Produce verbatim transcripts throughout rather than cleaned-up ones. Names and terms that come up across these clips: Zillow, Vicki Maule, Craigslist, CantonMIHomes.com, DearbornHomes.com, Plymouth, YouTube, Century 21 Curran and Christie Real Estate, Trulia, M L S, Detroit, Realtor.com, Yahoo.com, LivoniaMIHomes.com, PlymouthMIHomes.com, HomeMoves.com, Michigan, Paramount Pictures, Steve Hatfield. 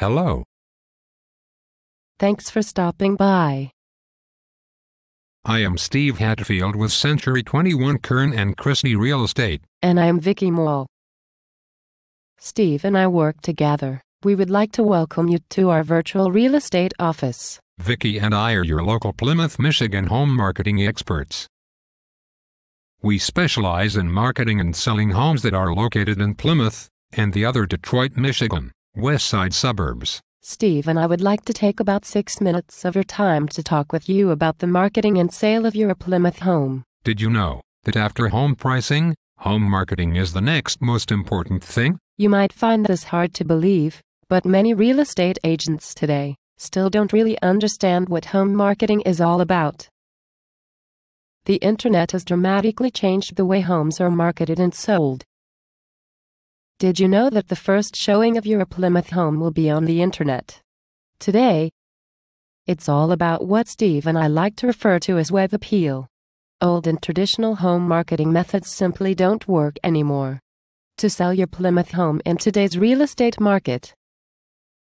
Hello. Thanks for stopping by. I am Steve Hatfield with Century twenty-one Curran and Christie Real Estate. And I am Vicki Maule. Steve and I work together. We would like to welcome you to our virtual real estate office. Vicki and I are your local Plymouth, Michigan home marketing experts. We specialize in marketing and selling homes that are located in Plymouth and the other Detroit, Michigan, West Side suburbs. Steve and I would like to take about six minutes of your time to talk with you about the marketing and sale of your Plymouth home. Did you know that after home pricing, home marketing is the next most important thing? You might find this hard to believe, but many real estate agents today still don't really understand what home marketing is all about. The internet has dramatically changed the way homes are marketed and sold. Did you know that the first showing of your Plymouth home will be on the internet? Today, it's all about what Steve and I like to refer to as web appeal. Old and traditional home marketing methods simply don't work anymore. To sell your Plymouth home in today's real estate market,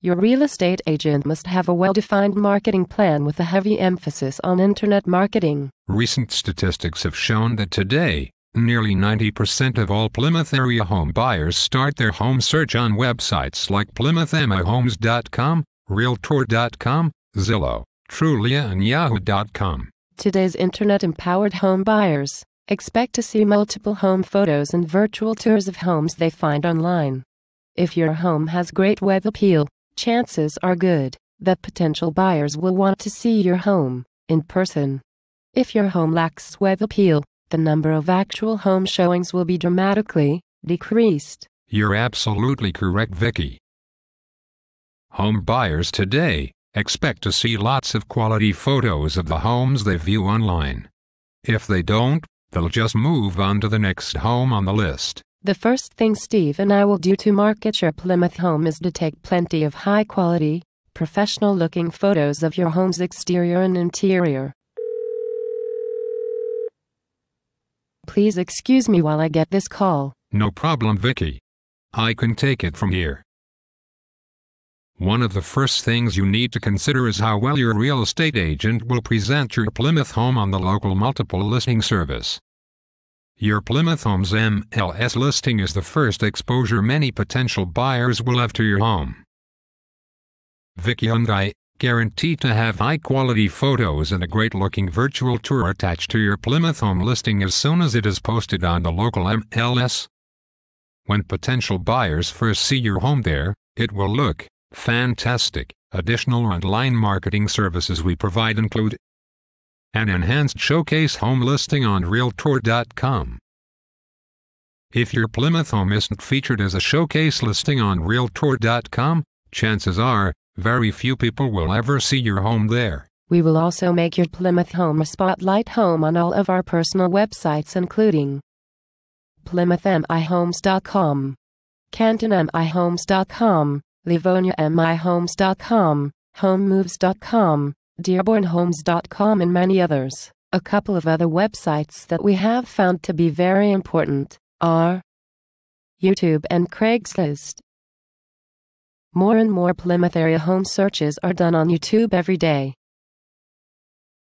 your real estate agent must have a well-defined marketing plan with a heavy emphasis on internet marketing. Recent statistics have shown that today, nearly ninety percent of all Plymouth area home buyers start their home search on websites like Plymouth M I Homes dot com, Realtor dot com, Zillow, Trulia, and Yahoo dot com. Today's internet-empowered home buyers expect to see multiple home photos and virtual tours of homes they find online. If your home has great web appeal, chances are good that potential buyers will want to see your home in person. If your home lacks web appeal, the number of actual home showings will be dramatically decreased. You're absolutely correct, Vicki. Home buyers today expect to see lots of quality photos of the homes they view online. If they don't, they'll just move on to the next home on the list. The first thing Steve and I will do to market your Plymouth home is to take plenty of high-quality, professional-looking photos of your home's exterior and interior. Please excuse me while I get this call. No problem, Vicki. I can take it from here. One of the first things you need to consider is how well your real estate agent will present your Plymouth home on the local multiple listing service. Your Plymouth Homes M L S listing is the first exposure many potential buyers will have to your home. Vicki and I guarantee to have high-quality photos and a great-looking virtual tour attached to your Plymouth home listing as soon as it is posted on the local M L S. When potential buyers first see your home there, it will look fantastic. Additional online marketing services we provide include an enhanced showcase home listing on Realtor dot com. If your Plymouth home isn't featured as a showcase listing on Realtor dot com, chances are, very few people will ever see your home there. We will also make your Plymouth home a spotlight home on all of our personal websites including Plymouth M I Homes dot com, Canton M I Homes dot com, Livonia M I Homes dot com, Home Moves dot com, Dearborn Homes dot com, and many others. A couple of other websites that we have found to be very important are YouTube and Craigslist. More and more Plymouth area home searches are done on YouTube every day.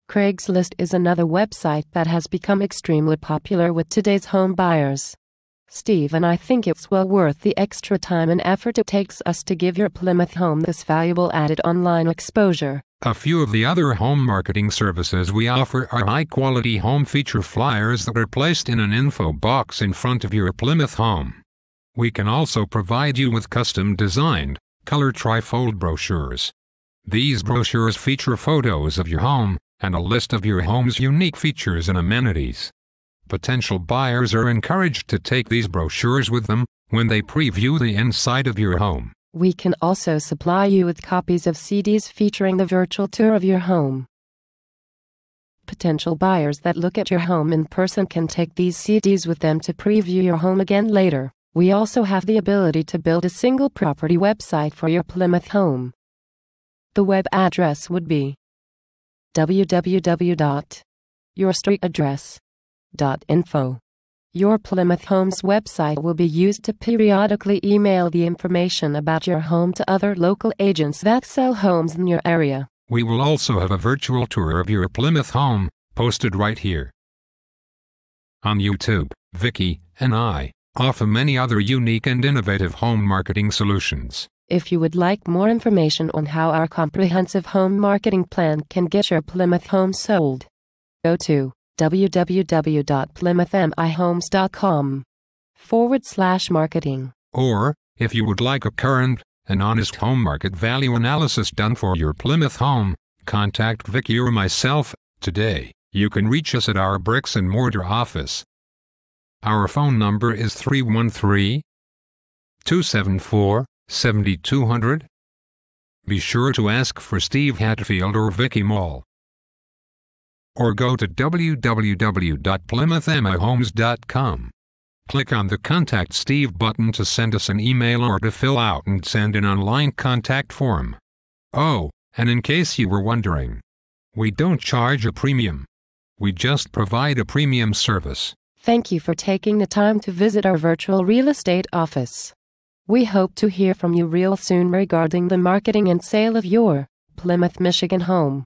Craigslist is another website that has become extremely popular with today's home buyers. Steve and I think it's well worth the extra time and effort it takes us to give your Plymouth home this valuable added online exposure. A few of the other home marketing services we offer are high-quality home feature flyers that are placed in an info box in front of your Plymouth home. We can also provide you with custom-designed, color trifold brochures. These brochures feature photos of your home and a list of your home's unique features and amenities. Potential buyers are encouraged to take these brochures with them when they preview the inside of your home. We can also supply you with copies of C Ds featuring the virtual tour of your home. Potential buyers that look at your home in person can take these C Ds with them to preview your home again later. We also have the ability to build a single property website for your Plymouth home. The web address would be w w w dot your street address dot info. Your Plymouth Homes website will be used to periodically email the information about your home to other local agents that sell homes in your area. We will also have a virtual tour of your Plymouth home, posted right here. On YouTube, Vicki and I offer many other unique and innovative home marketing solutions. If you would like more information on how our comprehensive home marketing plan can get your Plymouth home sold, go to w w w dot Plymouth M I Homes dot com forward slash marketing. Or, if you would like a current and honest home market value analysis done for your Plymouth home, contact Vicki or myself today. You can reach us at our bricks and mortar office. Our phone number is three one three, two seven four, seven two zero zero. Be sure to ask for Steve Hatfield or Vicki Maule. Or go to w w w dot Plymouth M I Homes dot com. Click on the Contact Steve button to send us an email or to fill out and send an online contact form. Oh, and in case you were wondering, we don't charge a premium. We just provide a premium service. Thank you for taking the time to visit our virtual real estate office. We hope to hear from you real soon regarding the marketing and sale of your Plymouth, Michigan home.